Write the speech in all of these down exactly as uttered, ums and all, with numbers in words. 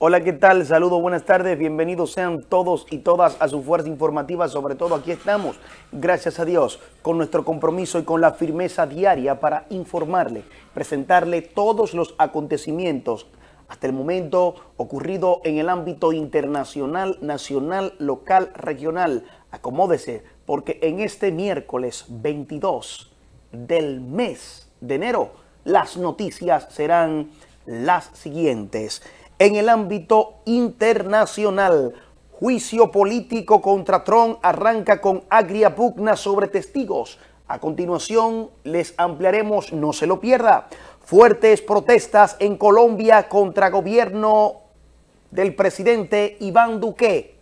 Hola, ¿qué tal? Saludos, buenas tardes, bienvenidos sean todos y todas a su fuerza informativa, sobre todo aquí estamos, gracias a Dios, con nuestro compromiso y con la firmeza diaria para informarle, presentarle todos los acontecimientos hasta el momento ocurrido en el ámbito internacional, nacional, local, regional. Acomódese, porque en este miércoles veintidós del mes de enero, las noticias serán las siguientes. En el ámbito internacional, juicio político contra Trump arranca con agria pugna sobre testigos. A continuación les ampliaremos, no se lo pierda. Fuertes protestas en Colombia contra gobierno del presidente Iván Duque.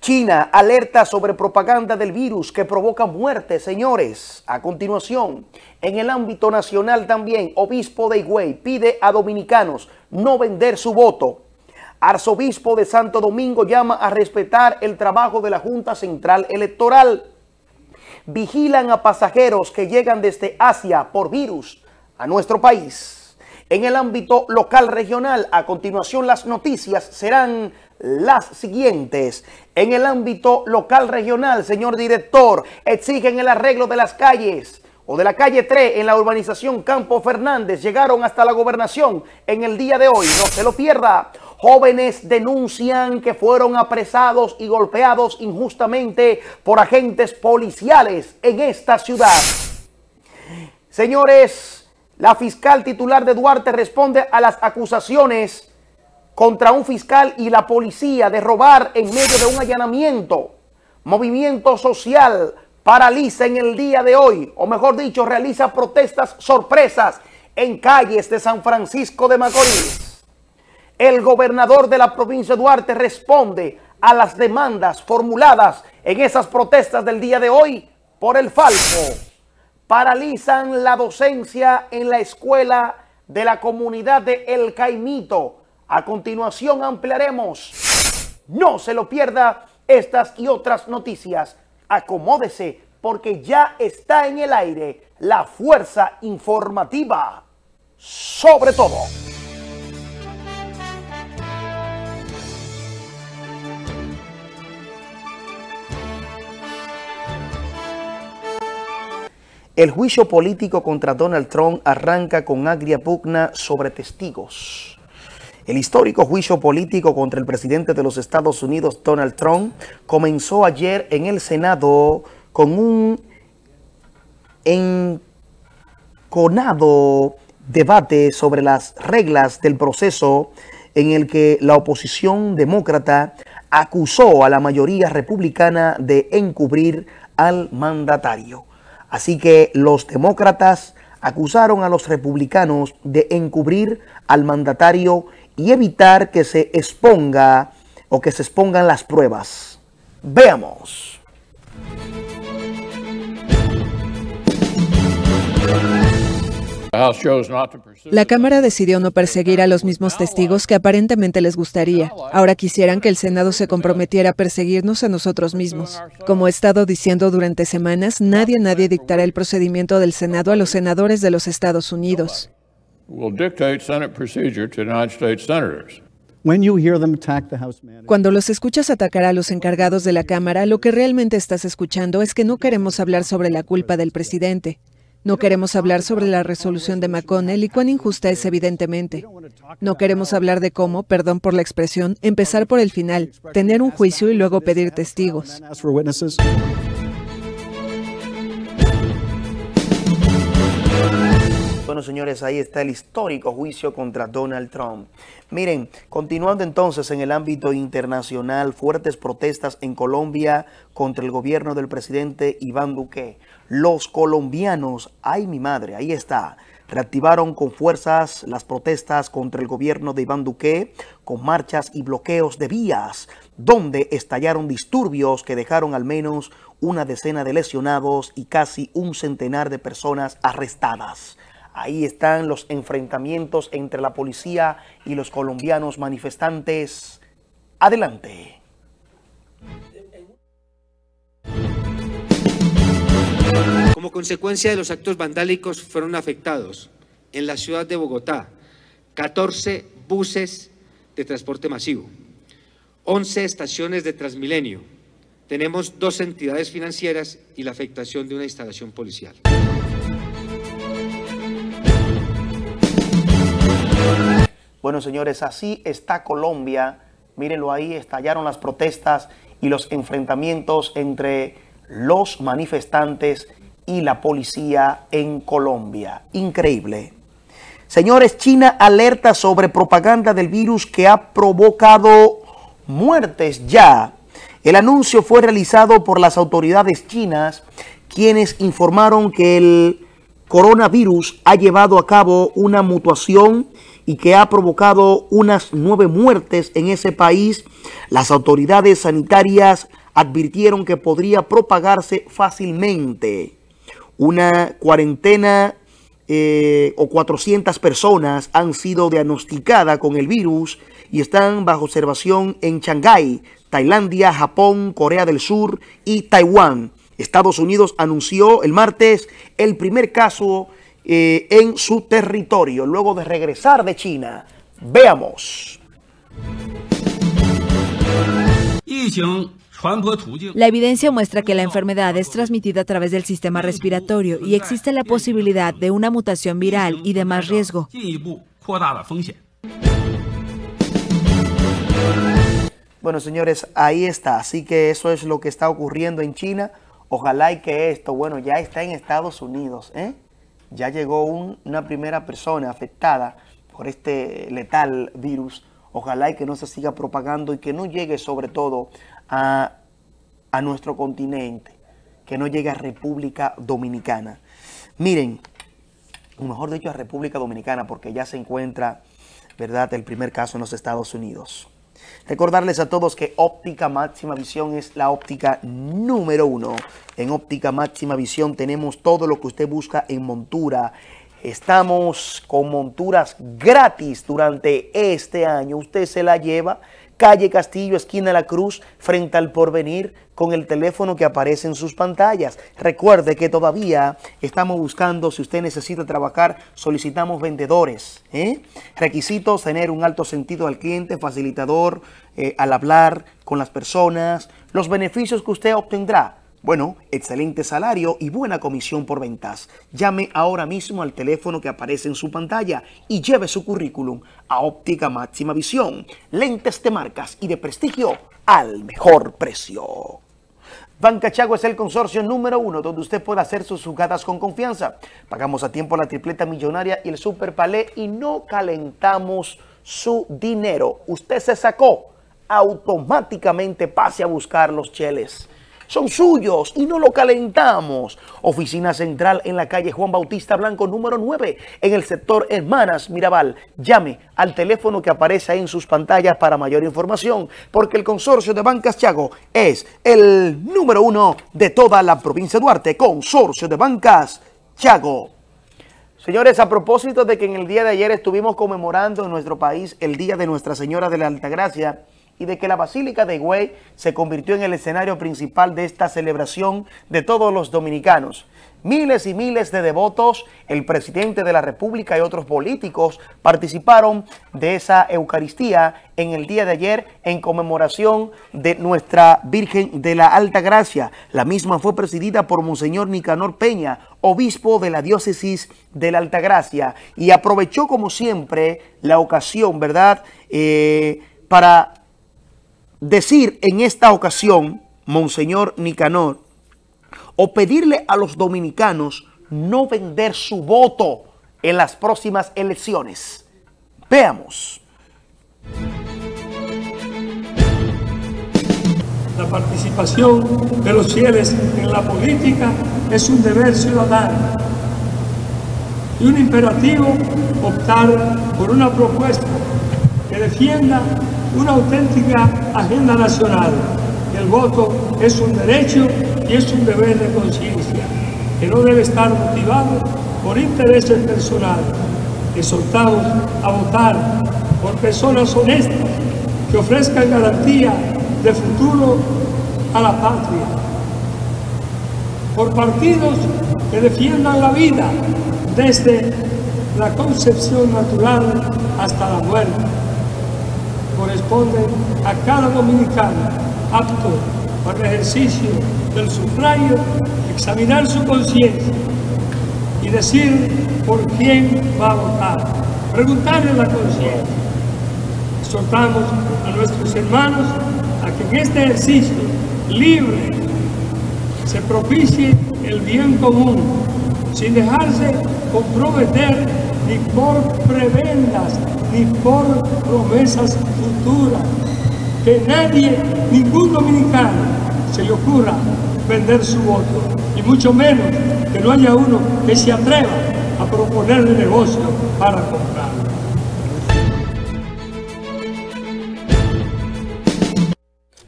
China alerta sobre propaganda del virus que provoca muerte, señores. A continuación, en el ámbito nacional también, obispo de Higüey pide a dominicanos no vender su voto. Arzobispo de Santo Domingo llama a respetar el trabajo de la Junta Central Electoral. Vigilan a pasajeros que llegan desde Asia por virus a nuestro país. En el ámbito local regional, a continuación las noticias serán las siguientes. En el ámbito local regional, señor director, exigen el arreglo de las calles o de la calle tres en la urbanización Campo Fernández. Llegaron hasta la gobernación en el día de hoy, no se lo pierda. Jóvenes denuncian que fueron apresados y golpeados injustamente por agentes policiales en esta ciudad. Señores, la fiscal titular de Duarte responde a las acusaciones contra un fiscal y la policía de robar en medio de un allanamiento. Movimiento Social paraliza en el día de hoy, o mejor dicho, realiza protestas sorpresas en calles de San Francisco de Macorís. El gobernador de la provincia de Duarte responde a las demandas formuladas en esas protestas del día de hoy por el Falco. Paralizan la docencia en la escuela de la comunidad de El Caimito. A continuación ampliaremos, no se lo pierda, estas y otras noticias. Acomódese porque ya está en el aire la fuerza informativa, sobre todo. El juicio político contra Donald Trump arranca con agria pugna sobre testigos. El histórico juicio político contra el presidente de los Estados Unidos, Donald Trump, comenzó ayer en el Senado con un enconado debate sobre las reglas del proceso en el que la oposición demócrata acusó a la mayoría republicana de encubrir al mandatario. Así que los demócratas acusaron a los republicanos de encubrir al mandatario y evitar que se exponga o que se expongan las pruebas. Veamos. La Cámara decidió no perseguir a los mismos testigos que aparentemente les gustaría. Ahora quisieran que el Senado se comprometiera a perseguirnos a nosotros mismos. Como he estado diciendo durante semanas, nadie, nadie dictará el procedimiento del Senado a los senadores de los Estados Unidos. Cuando los escuchas atacar a los encargados de la Cámara, lo que realmente estás escuchando es que no queremos hablar sobre la culpa del presidente. No queremos hablar sobre la resolución de McConnell y cuán injusta es, evidentemente. No queremos hablar de cómo, perdón por la expresión, empezar por el final, tener un juicio y luego pedir testigos. Bueno, señores, ahí está el histórico juicio contra Donald Trump. Miren, continuando entonces en el ámbito internacional, fuertes protestas en Colombia contra el gobierno del presidente Iván Duque. Los colombianos, ay mi madre, ahí está, reactivaron con fuerzas las protestas contra el gobierno de Iván Duque con marchas y bloqueos de vías, donde estallaron disturbios que dejaron al menos una decena de lesionados y casi un centenar de personas arrestadas. Ahí están los enfrentamientos entre la policía y los colombianos manifestantes. Adelante. Como consecuencia de los actos vandálicos fueron afectados en la ciudad de Bogotá catorce buses de transporte masivo, once estaciones de Transmilenio, tenemos dos entidades financieras y la afectación de una instalación policial. Bueno, señores, así está Colombia. Mírenlo ahí, estallaron las protestas y los enfrentamientos entre los manifestantes y la policía en Colombia. Increíble. Señores, China alerta sobre propaganda del virus que ha provocado muertes ya. El anuncio fue realizado por las autoridades chinas, quienes informaron que el coronavirus ha llevado a cabo una mutación y que ha provocado unas nueve muertes en ese país. Las autoridades sanitarias advirtieron que podría propagarse fácilmente. Una cuarentena eh, o cuatrocientas personas han sido diagnosticadas con el virus y están bajo observación en Shanghái, Tailandia, Japón, Corea del Sur y Taiwán. Estados Unidos anunció el martes el primer caso Eh, en su territorio, luego de regresar de China. Veamos. La evidencia muestra que la enfermedad es transmitida a través del sistema respiratorio y existe la posibilidad de una mutación viral y de más riesgo. Bueno, señores, ahí está. Así que eso es lo que está ocurriendo en China. Ojalá y que esto, bueno, ya está en Estados Unidos, ¿eh? Ya llegó un, una primera persona afectada por este letal virus. Ojalá y que no se siga propagando y que no llegue sobre todo a, a nuestro continente, que no llegue a República Dominicana. Miren, mejor dicho a República Dominicana, porque ya se encuentra, ¿verdad?, el primer caso en los Estados Unidos. Recordarles a todos que Óptica Máxima Visión es la óptica número uno. En Óptica Máxima Visión tenemos todo lo que usted busca en montura. Estamos con monturas gratis durante este año. Usted se la lleva. Calle Castillo, esquina La Cruz, frente al Porvenir, con el teléfono que aparece en sus pantallas. Recuerde que todavía estamos buscando, si usted necesita trabajar, solicitamos vendedores, ¿eh? Requisitos: tener un alto sentido al cliente, facilitador eh, al hablar con las personas. Los beneficios que usted obtendrá: bueno, excelente salario y buena comisión por ventas. Llame ahora mismo al teléfono que aparece en su pantalla y lleve su currículum a Óptica Máxima Visión. Lentes de marcas y de prestigio al mejor precio. Banca Chago es el consorcio número uno donde usted puede hacer sus jugadas con confianza. Pagamos a tiempo la tripleta millonaria y el super palé y no calentamos su dinero. Usted se sacó, automáticamente pase a buscar los cheles. Son suyos y no lo calentamos. Oficina central en la calle Juan Bautista Blanco, número nueve, en el sector Hermanas Mirabal. Llame al teléfono que aparece ahí en sus pantallas para mayor información, porque el consorcio de Bancas Chago es el número uno de toda la provincia de Duarte. Consorcio de Bancas Chago. Señores, a propósito de que en el día de ayer estuvimos conmemorando en nuestro país el Día de Nuestra Señora de la Altagracia, y de que la Basílica de Higüey se convirtió en el escenario principal de esta celebración de todos los dominicanos. Miles y miles de devotos, el presidente de la República y otros políticos participaron de esa Eucaristía en el día de ayer en conmemoración de nuestra Virgen de la Altagracia. La misma fue presidida por Monseñor Nicanor Peña, obispo de la Diócesis de la Altagracia, y aprovechó como siempre la ocasión, ¿verdad?, eh, para decir en esta ocasión, Monseñor Nicanor, o pedirle a los dominicanos no vender su voto en las próximas elecciones. Veamos. La participación de los fieles en la política es un deber ciudadano y un imperativo optar por una propuesta que defienda una auténtica agenda nacional. El voto es un derecho y es un deber de conciencia, que no debe estar motivado por intereses personales. Exhortamos a votar por personas honestas que ofrezcan garantía de futuro a la patria, por partidos que defiendan la vida desde la concepción natural hasta la muerte, corresponden a cada dominicano apto para el ejercicio del sufragio, examinar su conciencia y decir por quién va a votar. Preguntarle la conciencia. Exhortamos a nuestros hermanos a que en este ejercicio libre se propicie el bien común, sin dejarse comprometer ni por prebendas, ni por promesas futuras. Que nadie, ningún dominicano, se le ocurra vender su voto, y mucho menos que no haya uno que se atreva a proponerle negocio para comprarlo.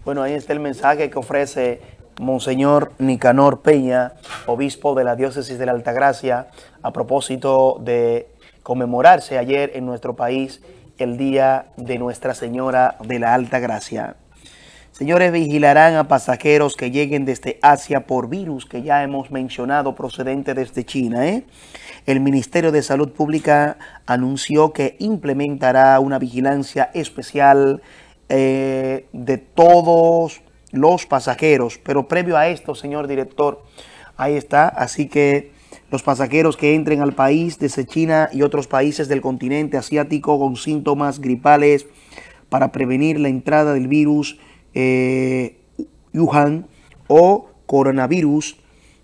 Bueno, ahí está el mensaje que ofrece Monseñor Nicanor Peña, obispo de la Diócesis de la Altagracia, a propósito de conmemorarse ayer en nuestro país el Día de Nuestra Señora de la Altagracia. Señores, vigilarán a pasajeros que lleguen desde Asia por virus que ya hemos mencionado procedente desde China, ¿eh? El Ministerio de Salud Pública anunció que implementará una vigilancia especial eh, de todos los pasajeros. Pero previo a esto, señor director, ahí está. Así que los pasajeros que entren al país desde China y otros países del continente asiático con síntomas gripales para prevenir la entrada del virus Eh, Wuhan o coronavirus,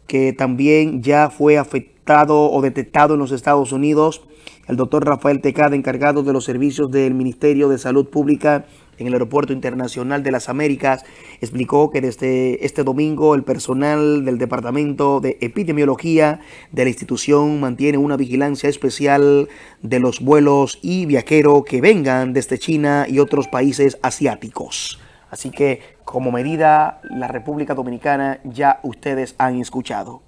que también ya fue afectado o detectado en los Estados Unidos. El doctor Rafael Tecada, encargado de los servicios del Ministerio de Salud Pública en el Aeropuerto Internacional de las Américas, explicó que desde este domingo el personal del Departamento de Epidemiología de la institución mantiene una vigilancia especial de los vuelos y viajeros que vengan desde China y otros países asiáticos. Así que, como medida, la República Dominicana ya ustedes han escuchado.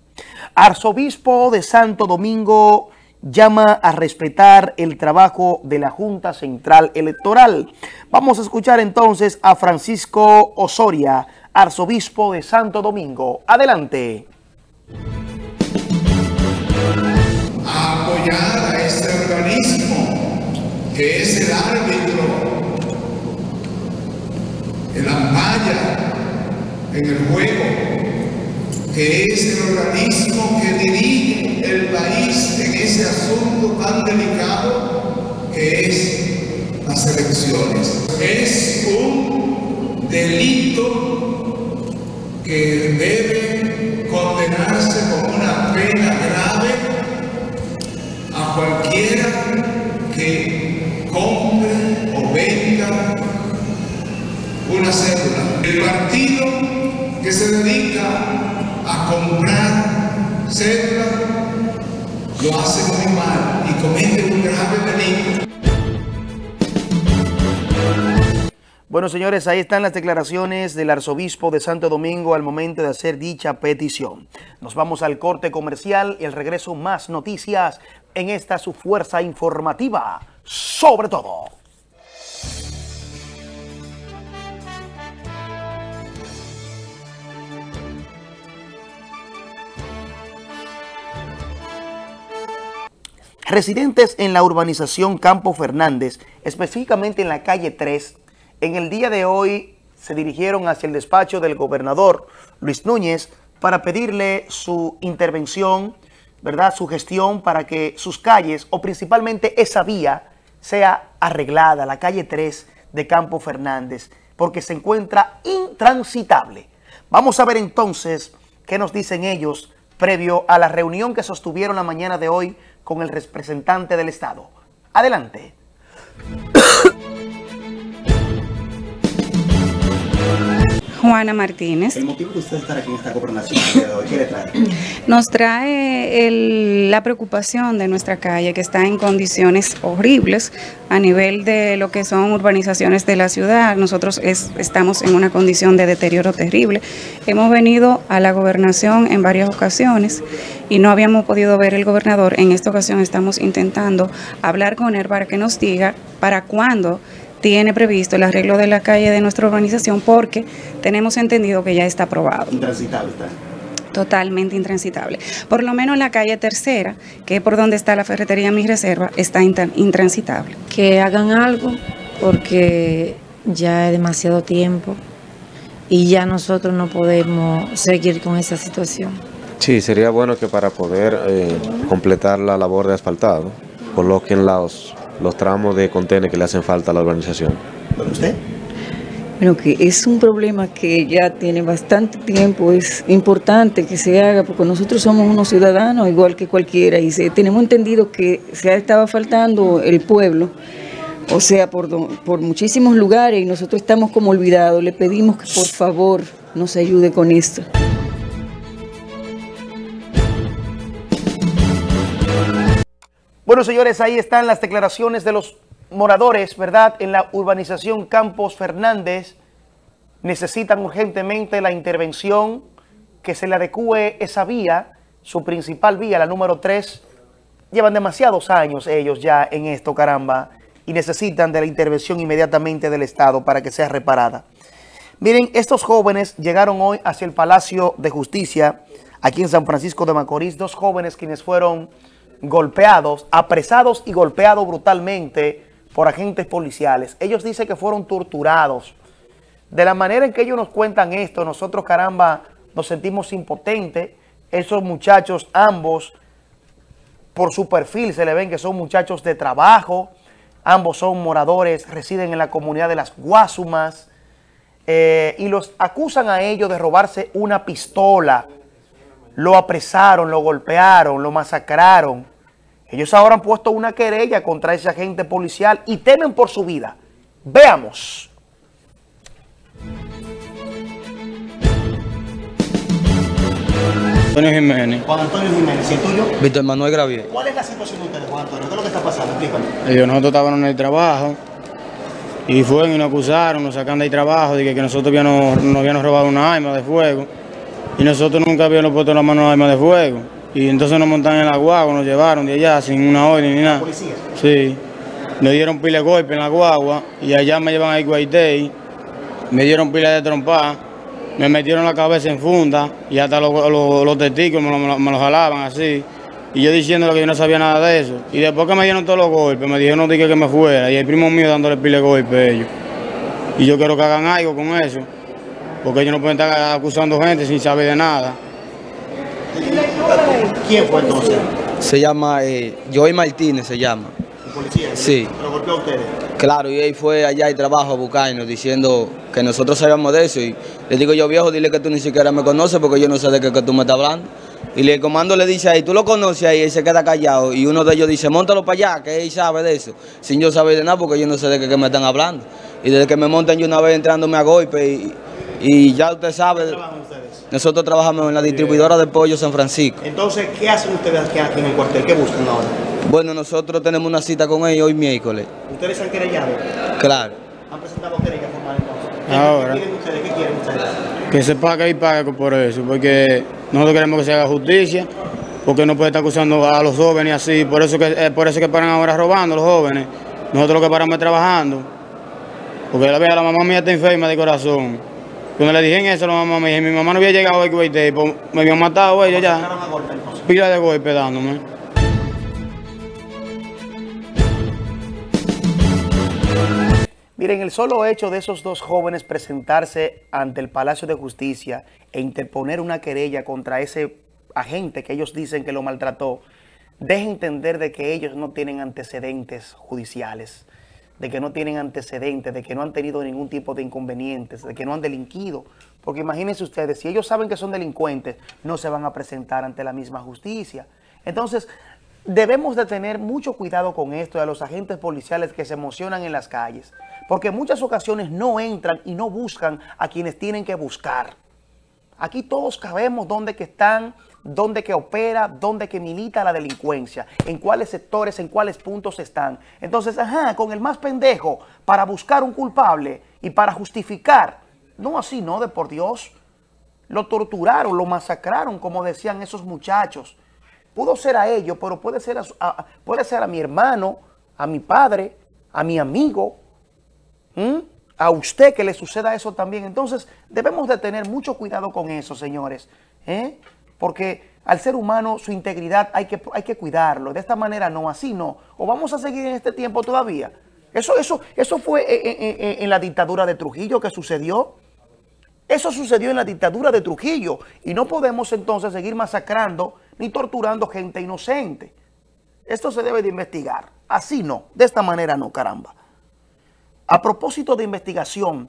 Arzobispo de Santo Domingo llama a respetar el trabajo de la Junta Central Electoral. Vamos a escuchar entonces a Francisco Osoria, arzobispo de Santo Domingo. Adelante. A apoyar a este organismo que es el árbitro, el ampalla en el juego, que es el organismo que dirige el país en ese asunto tan delicado que es las elecciones. Es un delito que debe condenarse con una pena grave a cualquiera que compre o venda una cédula. El partido que se dedica a comprar cédula lo hace muy mal y comete un grave delito. Bueno, señores, ahí están las declaraciones del arzobispo de Santo Domingo al momento de hacer dicha petición. Nos vamos al corte comercial y al regreso más noticias en esta su fuerza informativa, sobre todo. Residentes en la urbanización Campo Fernández, específicamente en la calle tres, en el día de hoy se dirigieron hacia el despacho del gobernador Luis Núñez para pedirle su intervención, ¿verdad?, su gestión para que sus calles, o principalmente esa vía, sea arreglada, la calle tres de Campo Fernández, porque se encuentra intransitable. Vamos a ver entonces qué nos dicen ellos previo a la reunión que sostuvieron la mañana de hoy con el representante del Estado. Adelante. Juana Martínez. El motivo de usted estar aquí en esta gobernación de hoy, ¿qué le trae? Nos trae el, la preocupación de nuestra calle, que está en condiciones horribles a nivel de lo que son urbanizaciones de la ciudad. Nosotros es, estamos en una condición de deterioro terrible. Hemos venido a la gobernación en varias ocasiones y no habíamos podido ver al gobernador. En esta ocasión estamos intentando hablar con él para que nos diga para cuándo tiene previsto el arreglo de la calle de nuestra urbanización, porque tenemos entendido que ya está aprobado. Intransitable está. Totalmente intransitable. Por lo menos la calle tercera, que es por donde está la ferretería Mis Reservas, está intransitable. Que hagan algo, porque ya es demasiado tiempo y ya nosotros no podemos seguir con esa situación. Sí, sería bueno que para poder eh, completar la labor de asfaltado, coloquen los, los tramos de contenedores que le hacen falta a la urbanización. ¿Pero usted? Bueno, que es un problema que ya tiene bastante tiempo, es importante que se haga, porque nosotros somos unos ciudadanos igual que cualquiera y se, tenemos entendido que se estaba faltando el pueblo, o sea, por, por muchísimos lugares y nosotros estamos como olvidados. Le pedimos que por favor nos ayude con esto. Bueno, señores, ahí están las declaraciones de los moradores, ¿verdad? En la urbanización Campos Fernández necesitan urgentemente la intervención, que se le adecue esa vía, su principal vía, la número tres. Llevan demasiados años ellos ya en esto, caramba, y necesitan de la intervención inmediatamente del Estado para que sea reparada. Miren, estos jóvenes llegaron hoy hacia el Palacio de Justicia, aquí en San Francisco de Macorís, dos jóvenes quienes fueron golpeados, apresados y golpeados brutalmente por agentes policiales. Ellos dicen que fueron torturados. De la manera en que ellos nos cuentan esto, nosotros, caramba, nos sentimos impotentes. Esos muchachos, ambos, por su perfil se le ven que son muchachos de trabajo. Ambos son moradores, residen en la comunidad de Las Guasumas. Eh, y los acusan a ellos de robarse una pistola. Lo apresaron, lo golpearon, lo masacraron. Ellos ahora han puesto una querella contra ese agente policial y temen por su vida. Veamos. Antonio Jiménez. Juan Antonio Jiménez, ¿y el tuyo? Víctor Manuel Gravier. ¿Cuál es la situación de ustedes, Juan Antonio? ¿Qué es lo que está pasando? Explícame. Ellos, nosotros estábamos en el trabajo y fueron y nos acusaron, nos sacan del trabajo, de que, que nosotros ya no, nos habíamos robado una arma de fuego. Y nosotros nunca habíamos puesto la mano a armas de fuego. Y entonces nos montaron en la guagua, nos llevaron de allá sin una orden ni nada. ¿Policía? Sí. Nos dieron pila de golpe en la guagua y allá me llevan a Higüey. Me dieron pila de trompa, me metieron la cabeza en funda y hasta los, los, los testículos me, lo, me los jalaban así. Y yo diciéndole que yo no sabía nada de eso. Y después que me dieron todos los golpes, me dijeron que, que me fuera. Y el primo mío dándole pila de golpe a ellos. Y yo quiero que hagan algo con eso, porque ellos no pueden estar acusando gente sin saber de nada. ¿Quién fue entonces? Se llama eh, Joey Martínez, se llama. ¿Un policía? Sí. ¿Lo golpeó a ustedes? Claro, y él fue allá al trabajo a buscarnos, diciendo que nosotros sabíamos de eso. Y le digo yo, viejo, dile que tú ni siquiera me conoces, porque yo no sé de qué que tú me estás hablando. Y el comando le dice ahí, tú lo conoces ahí, y él se queda callado. Y uno de ellos dice, móntalo para allá, que él sabe de eso. Sin yo saber de nada, porque yo no sé de qué que me están hablando. Y desde que me montan yo una vez entrándome a golpe y... Y ya usted sabe, nosotros trabajamos en la distribuidora de pollo San Francisco. Entonces, ¿qué hacen ustedes aquí en el cuartel? ¿Qué buscan ahora? Bueno, nosotros tenemos una cita con ellos hoy miércoles. ¿Ustedes se han querellado? Claro. ¿Han presentado querellas formales entonces? Ahora. ¿Qué quieren ustedes? ¿Qué quieren ustedes? Que se pague y pague por eso, porque nosotros queremos que se haga justicia, porque no puede estar acusando a los jóvenes así. Por eso que, eh, por eso que paran ahora robando a los jóvenes. Nosotros lo que paramos es trabajando. Porque la, la mamá mía está enferma de corazón. Cuando le dije eso a la mamá, me dije, mi mamá no había llegado hoy, que me habían matado ellos ya. Pila de golpe dándome. Miren, el solo hecho de esos dos jóvenes presentarse ante el Palacio de Justicia e interponer una querella contra ese agente que ellos dicen que lo maltrató, deja entender de que ellos no tienen antecedentes judiciales, de que no tienen antecedentes, de que no han tenido ningún tipo de inconvenientes, de que no han delinquido. Porque imagínense ustedes, si ellos saben que son delincuentes, no se van a presentar ante la misma justicia. Entonces, debemos de tener mucho cuidado con esto y a los agentes policiales que se emocionan en las calles, porque en muchas ocasiones no entran y no buscan a quienes tienen que buscar. Aquí todos sabemos dónde que están, dónde que opera, dónde que milita la delincuencia, en cuáles sectores, en cuáles puntos están. Entonces, ajá, con el más pendejo, para buscar un culpable y para justificar. No así, no, de por Dios. Lo torturaron, lo masacraron, como decían esos muchachos. Pudo ser a ellos, pero puede ser a, a, puede ser a mi hermano, a mi padre, a mi amigo, ¿Mm? a usted que le suceda eso también. Entonces, debemos de tener mucho cuidado con eso, señores, ¿eh? Porque al ser humano, su integridad hay que, hay que cuidarlo. De esta manera no, así no. O vamos a seguir en este tiempo todavía. Eso, eso, eso fue en, en, en la dictadura de Trujillo que sucedió. Eso sucedió en la dictadura de Trujillo. Y no podemos entonces seguir masacrando ni torturando gente inocente. Esto se debe de investigar. Así no, de esta manera no, caramba. A propósito de investigación,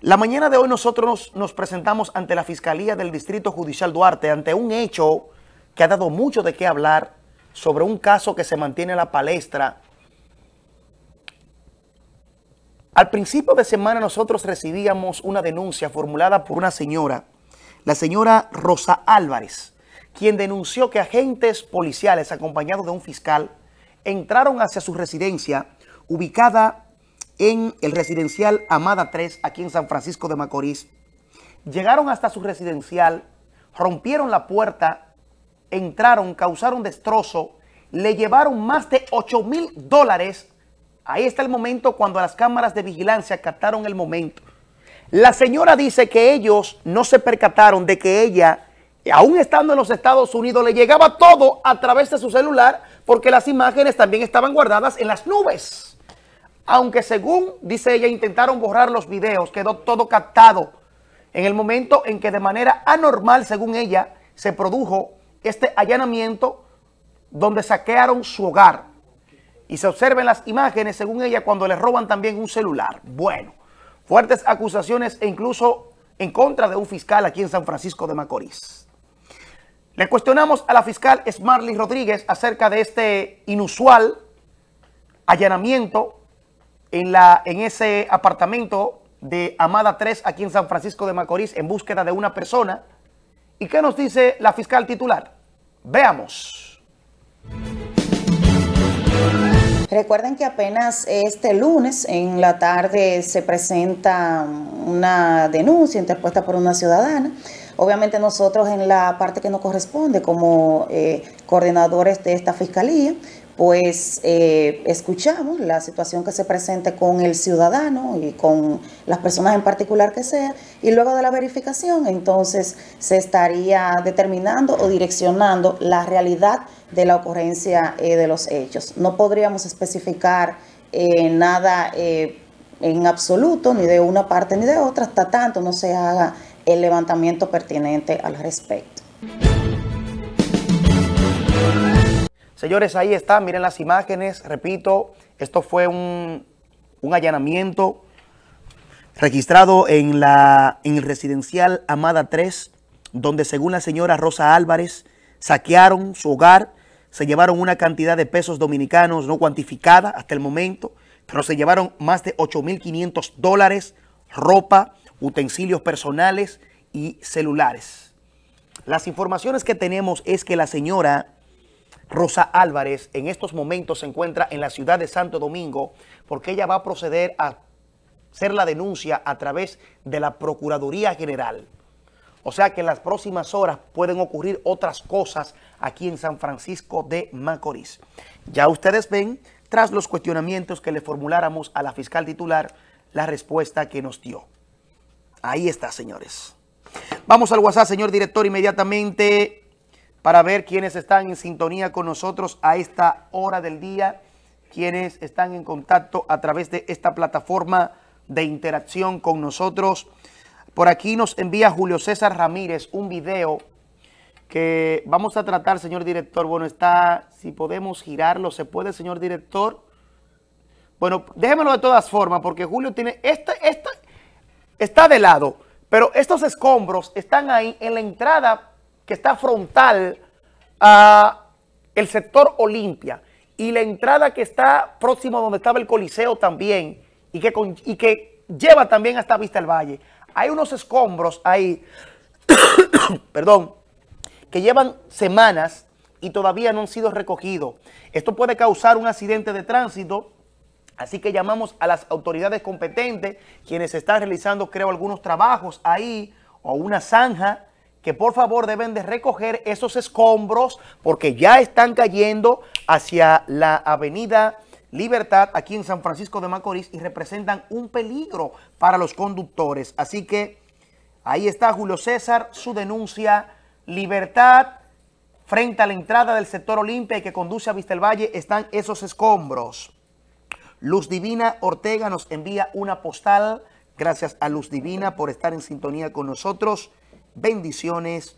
la mañana de hoy nosotros nos, nos presentamos ante la Fiscalía del Distrito Judicial Duarte, ante un hecho que ha dado mucho de qué hablar sobre un caso que se mantiene en la palestra. Al principio de semana nosotros recibíamos una denuncia formulada por una señora, la señora Rosa Álvarez, quien denunció que agentes policiales acompañados de un fiscal entraron hacia su residencia ubicada en el residencial Amada tres, aquí en San Francisco de Macorís. Llegaron hasta su residencial, rompieron la puerta, entraron, causaron destrozo, le llevaron más de ocho mil dólares. Ahí está el momento cuando las cámaras de vigilancia captaron el momento. La señora dice que ellos no se percataron de que ella, aún estando en los Estados Unidos, le llegaba todo a través de su celular porque las imágenes también estaban guardadas en las nubes. Aunque según dice ella intentaron borrar los videos, quedó todo captado en el momento en que de manera anormal, según ella, se produjo este allanamiento donde saquearon su hogar. Y se observan las imágenes, según ella, cuando le roban también un celular. Bueno, fuertes acusaciones e incluso en contra de un fiscal aquí en San Francisco de Macorís. Le cuestionamos a la fiscal Smarly Rodríguez acerca de este inusual allanamiento en, la, en ese apartamento de Amada tres aquí en San Francisco de Macorís en búsqueda de una persona. ¿Y qué nos dice la fiscal titular? Veamos. Recuerden que apenas este lunes en la tarde se presenta una denuncia interpuesta por una ciudadana. Obviamente nosotros en la parte que nos corresponde como eh, coordinadores de esta fiscalía, pues eh, escuchamos la situación que se presente con el ciudadano y con las personas en particular que sea, y luego de la verificación entonces se estaría determinando o direccionando la realidad de la ocurrencia eh, de los hechos. No podríamos especificar eh, nada eh, en absoluto, ni de una parte ni de otra, hasta tanto no se haga el levantamiento pertinente al respecto. Señores, ahí está, miren las imágenes, repito, esto fue un, un allanamiento registrado en, la, en el residencial Amada tres, donde según la señora Rosa Álvarez, saquearon su hogar, se llevaron una cantidad de pesos dominicanos no cuantificada hasta el momento, pero se llevaron más de ocho mil quinientos dólares, ropa, utensilios personales y celulares. Las informaciones que tenemos es que la señora Rosa Álvarez en estos momentos se encuentra en la ciudad de Santo Domingo porque ella va a proceder a hacer la denuncia a través de la Procuraduría General. O sea que en las próximas horas pueden ocurrir otras cosas aquí en San Francisco de Macorís. Ya ustedes ven, tras los cuestionamientos que le formuláramos a la fiscal titular, la respuesta que nos dio. Ahí está, señores. Vamos al WhatsApp, señor director, inmediatamente, para ver quiénes están en sintonía con nosotros a esta hora del día, quienes están en contacto a través de esta plataforma de interacción con nosotros. Por aquí nos envía Julio César Ramírez un video que vamos a tratar, señor director. Bueno, está, si podemos girarlo, ¿se puede, señor director? Bueno, déjemelo de todas formas, porque Julio tiene, este, este, está de lado, pero estos escombros están ahí en la entrada que está frontal a el sector Olimpia y la entrada que está próximo a donde estaba el Coliseo también y que, con, y que lleva también hasta Vista del Valle. Hay unos escombros ahí, perdón, que llevan semanas y todavía no han sido recogidos. Esto puede causar un accidente de tránsito, así que llamamos a las autoridades competentes, quienes están realizando, creo, algunos trabajos ahí o una zanja, que por favor deben de recoger esos escombros porque ya están cayendo hacia la avenida Libertad aquí en San Francisco de Macorís y representan un peligro para los conductores. Así que ahí está Julio César, su denuncia. Libertad frente a la entrada del sector Olimpia que conduce a Vista del Valle están esos escombros. Luz Divina Ortega nos envía una postal. Gracias a Luz Divina por estar en sintonía con nosotros. Bendiciones.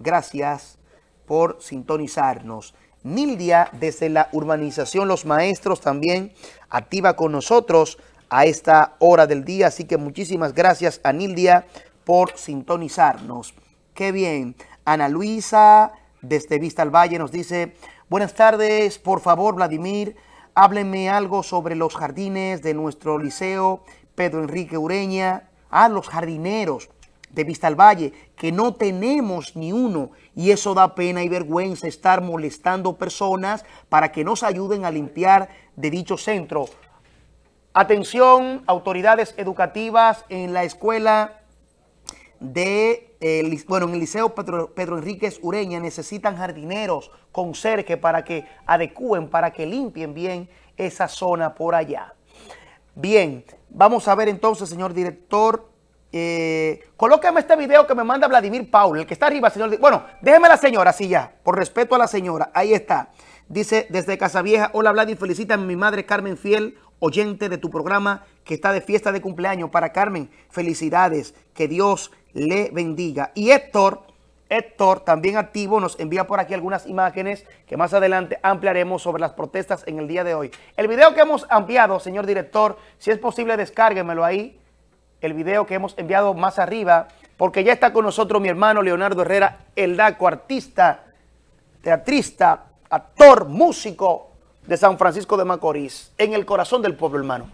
Gracias por sintonizarnos. Nildia, desde la urbanización Los Maestros, también activa con nosotros a esta hora del día. Así que muchísimas gracias a Nildia por sintonizarnos. ¡Qué bien! Ana Luisa, desde Vista del Valle, nos dice: buenas tardes, por favor, Vladimir, háblenme algo sobre los jardines de nuestro liceo Pedro Enrique Ureña. A ah, los jardineros de Vista del Valle, que no tenemos ni uno, y eso da pena y vergüenza estar molestando personas para que nos ayuden a limpiar de dicho centro. Atención, autoridades educativas en la escuela de, eh, bueno, en el liceo Pedro, Pedro Enrique Ureña necesitan jardineros, conserje, para que adecúen, para que limpien bien esa zona por allá. Bien, vamos a ver entonces, señor director. Eh, colóqueme este video que me manda Vladimir Paul, el que está arriba, señor. Bueno, déjeme la señora, sí, ya, por respeto a la señora. Ahí está. Dice, desde Casavieja: hola, Vladi, felicita a mi madre Carmen, fiel oyente de tu programa, que está de fiesta de cumpleaños. Para Carmen, felicidades, que Dios le bendiga. Y Héctor, Héctor, también activo, nos envía por aquí algunas imágenes que más adelante ampliaremos sobre las protestas en el día de hoy. El video que hemos ampliado, señor director, si es posible, descárguemelo ahí. El video que hemos enviado más arriba, porque ya está con nosotros mi hermano Leonardo Herrera, el Daco, artista, teatrista, actor, músico de San Francisco de Macorís, en el corazón del pueblo, hermano.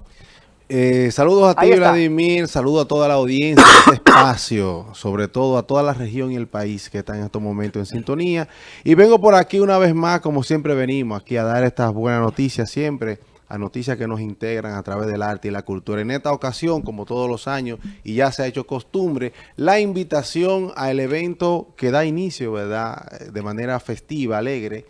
Eh, saludos a ti, Vladimir, saludos a toda la audiencia de este espacio, sobre todo a toda la región y el país que están en estos momentos en sintonía. Y vengo por aquí una vez más, como siempre venimos, aquí a dar estas buenas noticias siempre, a noticias que nos integran a través del arte y la cultura. En esta ocasión, como todos los años, y ya se ha hecho costumbre, la invitación al evento que da inicio, ¿verdad?, de manera festiva, alegre,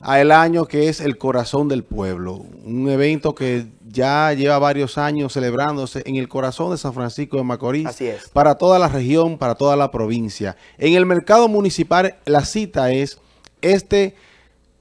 al año que es el corazón del pueblo. Un evento que ya lleva varios años celebrándose en el corazón de San Francisco de Macorís. Así es. Para toda la región, para toda la provincia. En el mercado municipal, la cita es este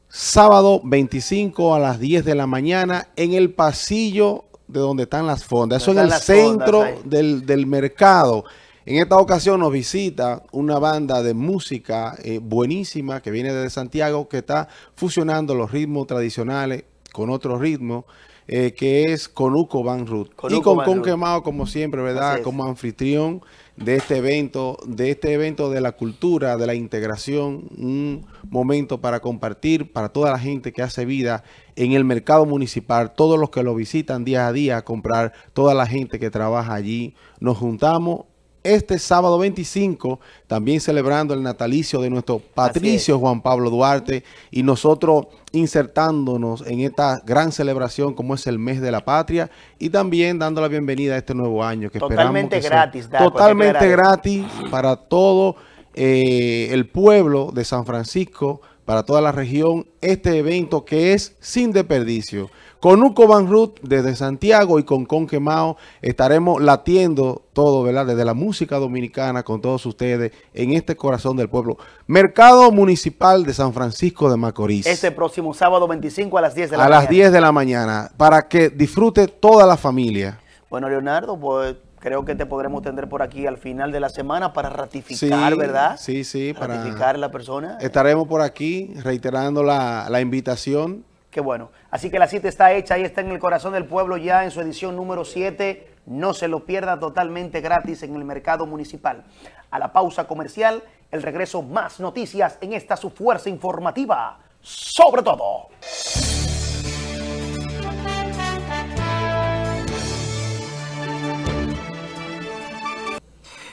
sábado veinticinco a las diez de la mañana en el pasillo de donde están las fondas. Eso en el centro del, del mercado. En esta ocasión nos visita una banda de música eh, buenísima que viene desde Santiago, que está fusionando los ritmos tradicionales con otro ritmo, eh, que es Conuco Van Ruth. Y con Con Quemado, como siempre, ¿verdad?, como anfitrión de este evento, de este evento de la cultura, de la integración, un momento para compartir para toda la gente que hace vida en el mercado municipal, todos los que lo visitan día a día a comprar, toda la gente que trabaja allí. Nos juntamos este sábado veinticinco, también celebrando el natalicio de nuestro patricio Juan Pablo Duarte, y nosotros insertándonos en esta gran celebración como es el mes de la patria, y también dando la bienvenida a este nuevo año que totalmente esperamos que gratis, sea, totalmente gratis para todo eh, el pueblo de San Francisco, para toda la región, este evento que es sin desperdicio. Con Conuco Van Ruth desde Santiago y con Con Quemao estaremos latiendo todo, ¿verdad?, desde la música dominicana con todos ustedes en este corazón del pueblo. Mercado Municipal de San Francisco de Macorís. Este próximo sábado veinticinco a las diez de la mañana. A las diez de la mañana, para que disfrute toda la familia. Bueno, Leonardo, pues creo que te podremos tener por aquí al final de la semana para ratificar, sí, ¿verdad? Sí, sí. Para ratificar la persona. Estaremos por aquí reiterando la, la invitación. Qué bueno. Así que la cita está hecha, ahí está en el corazón del pueblo ya en su edición número siete. No se lo pierda, totalmente gratis en el mercado municipal. A la pausa comercial, el regreso, más noticias en esta su fuerza informativa, sobre todo.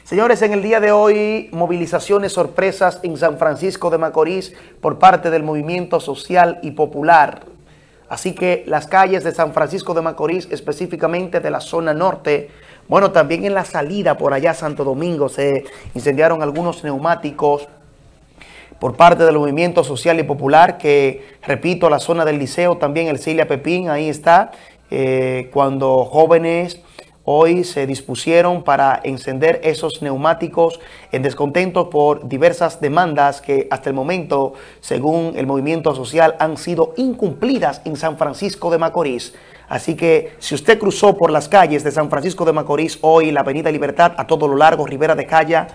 Señores, en el día de hoy, movilizaciones sorpresas en San Francisco de Macorís por parte del Movimiento Social y Popular. Así que las calles de San Francisco de Macorís, específicamente de la zona norte, bueno, también en la salida por allá a Santo Domingo, se incendiaron algunos neumáticos por parte del Movimiento Social y Popular, que, repito, la zona del Liceo, también el Cilia Pepín, ahí está, eh, cuando jóvenes hoy se dispusieron para encender esos neumáticos en descontento por diversas demandas que hasta el momento, según el movimiento social, han sido incumplidas en San Francisco de Macorís. Así que si usted cruzó por las calles de San Francisco de Macorís hoy, la Avenida Libertad, a todo lo largo, Ribera de Caya,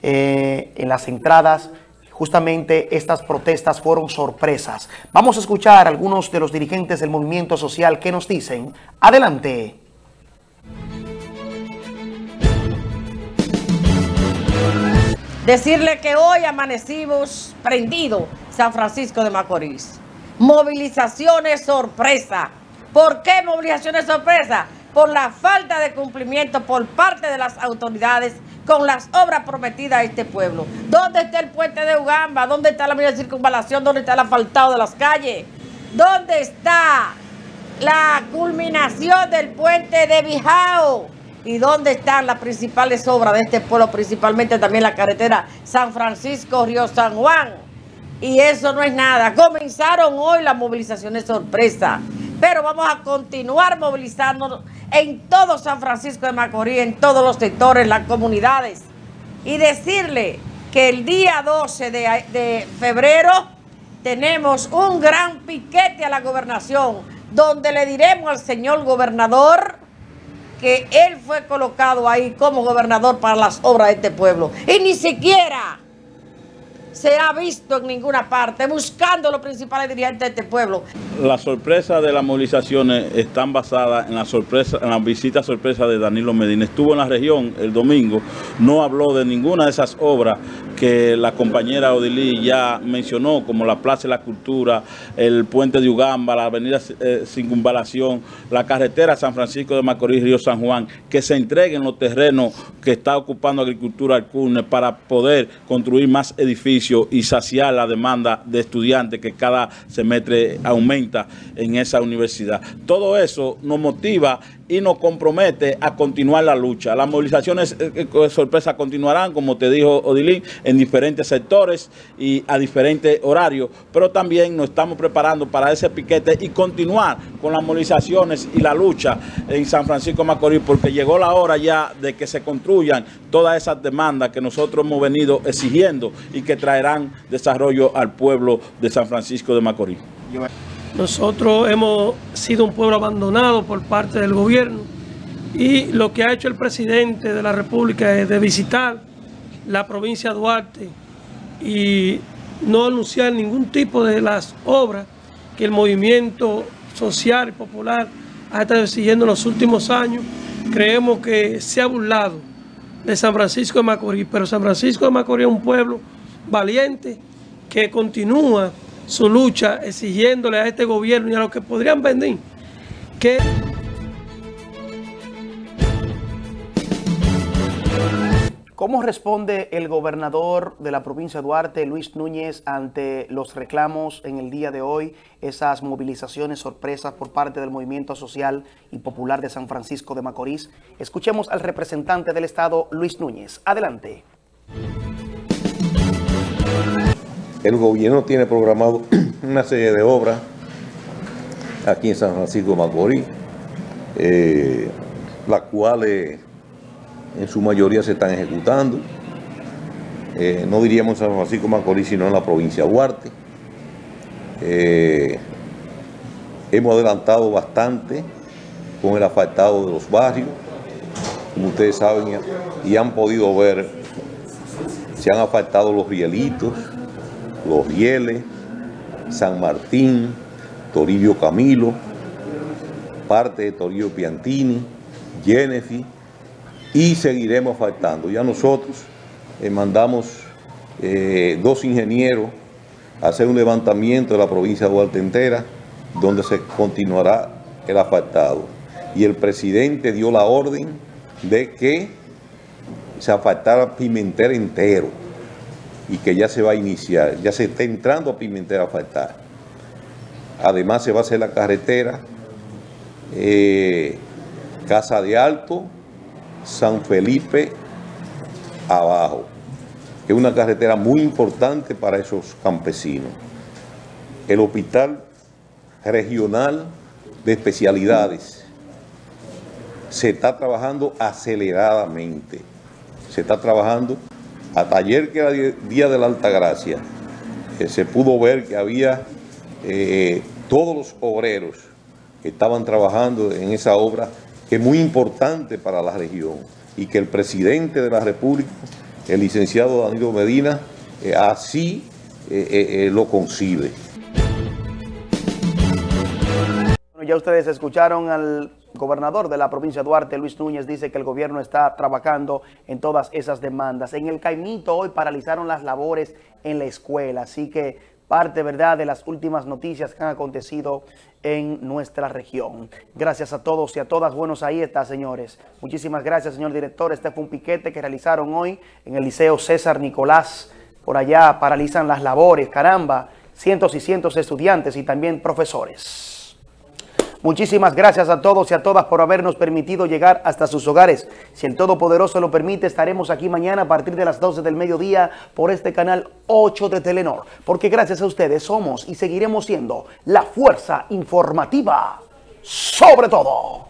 eh, en las entradas, justamente estas protestas fueron sorpresas. Vamos a escuchar a algunos de los dirigentes del movimiento social que nos dicen. Adelante. Decirle que hoy amanecimos prendido San Francisco de Macorís. Movilizaciones sorpresa. ¿Por qué movilizaciones sorpresa? Por la falta de cumplimiento por parte de las autoridades con las obras prometidas a este pueblo. ¿Dónde está el puente de Ugamba? ¿Dónde está la media circunvalación? ¿Dónde está el asfaltado de las calles? ¿Dónde está la culminación del puente de Bijao? ¿Y dónde están las principales obras de este pueblo? Principalmente también la carretera San Francisco-Río San Juan. Y eso no es nada. Comenzaron hoy las movilizaciones sorpresa. Pero vamos a continuar movilizándonos en todo San Francisco de Macorís, en todos los sectores, las comunidades. Y decirle que el día doce de febrero tenemos un gran piquete a la gobernación, donde le diremos al señor gobernador que él fue colocado ahí como gobernador para las obras de este pueblo. Y ni siquiera se ha visto en ninguna parte, buscando los principales dirigentes de este pueblo. Las sorpresas de las movilizaciones están basadas en la sorpresa, en la visita sorpresa de Danilo Medina. Estuvo en la región el domingo, no habló de ninguna de esas obras que la compañera Odilí ya mencionó, como la Plaza de la Cultura, el Puente de Ugamba, la Avenida eh, Circunvalación, la carretera San Francisco de Macorís, Río San Juan, que se entreguen los terrenos que está ocupando Agricultura Alcune para poder construir más edificios y saciar la demanda de estudiantes que cada semestre aumenta en esa universidad. Todo eso nos motiva y nos compromete a continuar la lucha. Las movilizaciones eh, sorpresa continuarán, como te dijo Odilín, en diferentes sectores y a diferentes horarios, pero también nos estamos preparando para ese piquete y continuar con las movilizaciones y la lucha en San Francisco de Macorís, porque llegó la hora ya de que se construyan todas esas demandas que nosotros hemos venido exigiendo y que traerán desarrollo al pueblo de San Francisco de Macorís. Nosotros hemos sido un pueblo abandonado por parte del gobierno y lo que ha hecho el presidente de la República es de visitar la provincia de Duarte y no anunciar ningún tipo de las obras que el movimiento social y popular ha estado siguiendo en los últimos años. Creemos que se ha burlado de San Francisco de Macorís, pero San Francisco de Macorís es un pueblo valiente que continúa su lucha exigiéndole a este gobierno y a los que podrían venir que... ¿Cómo responde el gobernador de la provincia de Duarte, Luis Núñez, ante los reclamos en el día de hoy, esas movilizaciones sorpresas por parte del Movimiento Social y Popular de San Francisco de Macorís? Escuchemos al representante del Estado, Luis Núñez. Adelante. El gobierno tiene programado una serie de obras aquí en San Francisco de Macorís, eh, las cuales en su mayoría se están ejecutando. Eh, no diríamos en San Francisco de Macorís, sino en la provincia de Duarte. Eh, hemos adelantado bastante con el asfaltado de los barrios, como ustedes saben, y han podido ver, se han asfaltado los rielitos, Los Rieles, San Martín, Toribio Camilo, parte de Toribio Piantini, Genefi, y seguiremos faltando. Ya nosotros eh, mandamos eh, dos ingenieros a hacer un levantamiento de la provincia de Duarte entera, donde se continuará el asfaltado. Y el presidente dio la orden de que se asfaltara Pimentel entero, y que ya se va a iniciar, ya se está entrando a Pimentel a asfaltar. Además se va a hacer la carretera eh, Casa de Alto, San Felipe abajo, que es una carretera muy importante para esos campesinos. El hospital regional de especialidades se está trabajando aceleradamente, se está trabajando. Hasta ayer, que era Día de la Altagracia, eh, se pudo ver que había eh, todos los obreros que estaban trabajando en esa obra que es muy importante para la región y que el presidente de la República, el licenciado Danilo Medina, eh, así eh, eh, lo concibe. Bueno, ya ustedes escucharon al gobernador de la provincia de Duarte, Luis Núñez, dice que el gobierno está trabajando en todas esas demandas. En el Caimito hoy paralizaron las labores en la escuela, así que parte, ¿verdad?, de las últimas noticias que han acontecido en nuestra región. Gracias a todos y a todas. Buenos ahí está, señores. Muchísimas gracias, señor director. Este fue un piquete que realizaron hoy en el Liceo César Nicolás. Por allá paralizan las labores, caramba, cientos y cientos de estudiantes y también profesores. Muchísimas gracias a todos y a todas por habernos permitido llegar hasta sus hogares. Si el Todopoderoso lo permite, estaremos aquí mañana a partir de las doce del mediodía por este canal ocho de Telenor. Porque gracias a ustedes somos y seguiremos siendo la fuerza informativa sobre todo.